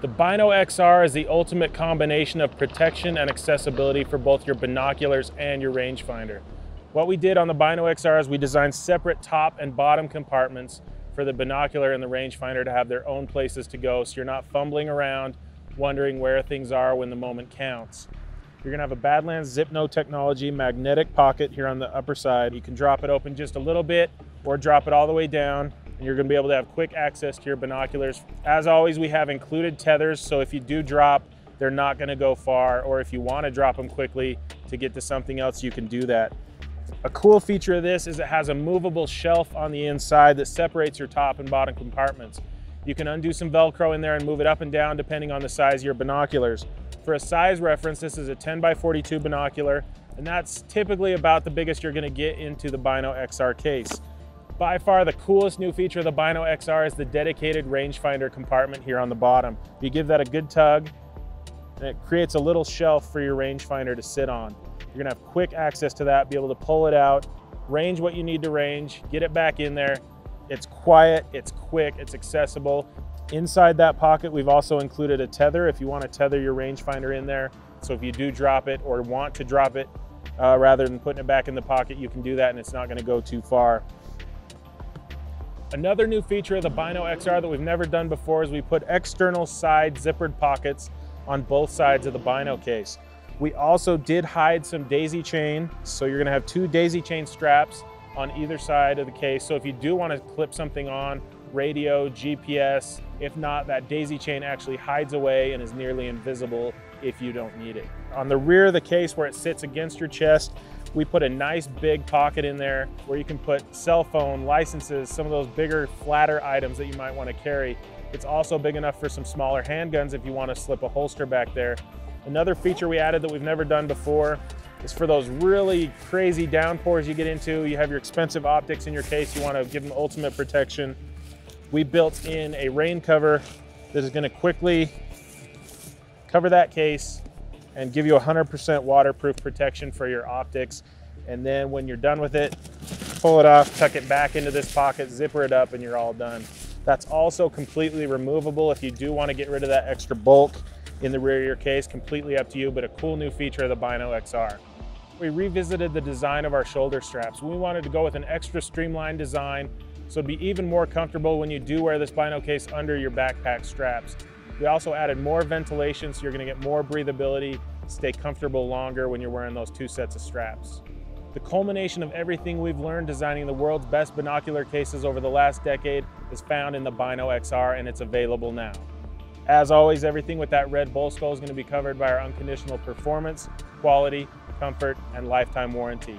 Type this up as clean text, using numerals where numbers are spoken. The Bino XR is the ultimate combination of protection and accessibility for both your binoculars and your rangefinder. What we did on the Bino XR is we designed separate top and bottom compartments for the binocular and the rangefinder to have their own places to go, so you're not fumbling around wondering where things are when the moment counts. You're gonna have a Badlands Zipno Technology magnetic pocket here on the upper side. You can drop it open just a little bit or drop it all the way down, and you're gonna be able to have quick access to your binoculars. As always, we have included tethers, so if you do drop, they're not gonna go far, or if you wanna drop them quickly to get to something else, you can do that. A cool feature of this is it has a movable shelf on the inside that separates your top and bottom compartments. You can undo some Velcro in there and move it up and down depending on the size of your binoculars. For a size reference, this is a 10 by 42 binocular, and that's typically about the biggest you're gonna get into the Bino XR case. By far the coolest new feature of the Bino XR is the dedicated rangefinder compartment here on the bottom. You give that a good tug, and it creates a little shelf for your rangefinder to sit on. You're gonna have quick access to that, be able to pull it out, range what you need to range, get it back in there. It's quiet, it's quick, it's accessible. Inside that pocket, we've also included a tether if you want to tether your rangefinder in there. So if you do drop it or want to drop it, rather than putting it back in the pocket, you can do that and it's not going to go too far. Another new feature of the Bino XR that we've never done before is we put external side zippered pockets on both sides of the Bino case. We also did hide some daisy chain, so you're going to have two daisy chain straps on either side of the case. So if you do want to clip something on, radio, GPS, if not, that daisy chain actually hides away and is nearly invisible if you don't need it. On the rear of the case where it sits against your chest, we put a nice big pocket in there where you can put cell phone, licenses, some of those bigger, flatter items that you might want to carry. It's also big enough for some smaller handguns if you want to slip a holster back there. Another feature we added that we've never done before is for those really crazy downpours you get into. You have your expensive optics in your case, you want to give them ultimate protection. We built in a rain cover that is going to quickly cover that case and give you 100% waterproof protection for your optics. And then when you're done with it, pull it off, tuck it back into this pocket, zipper it up, and you're all done. That's also completely removable if you do want to get rid of that extra bulk in the rear of your case. Completely up to you, but a cool new feature of the Bino XR. We revisited the design of our shoulder straps. We wanted to go with an extra streamlined design, so it'd be even more comfortable when you do wear this Bino case under your backpack straps. We also added more ventilation, so you're gonna get more breathability, stay comfortable longer when you're wearing those two sets of straps. The culmination of everything we've learned designing the world's best binocular cases over the last decade is found in the Bino XR, and it's available now. As always, everything with that red bull skull is gonna be covered by our unconditional performance, quality, comfort, and lifetime warranty.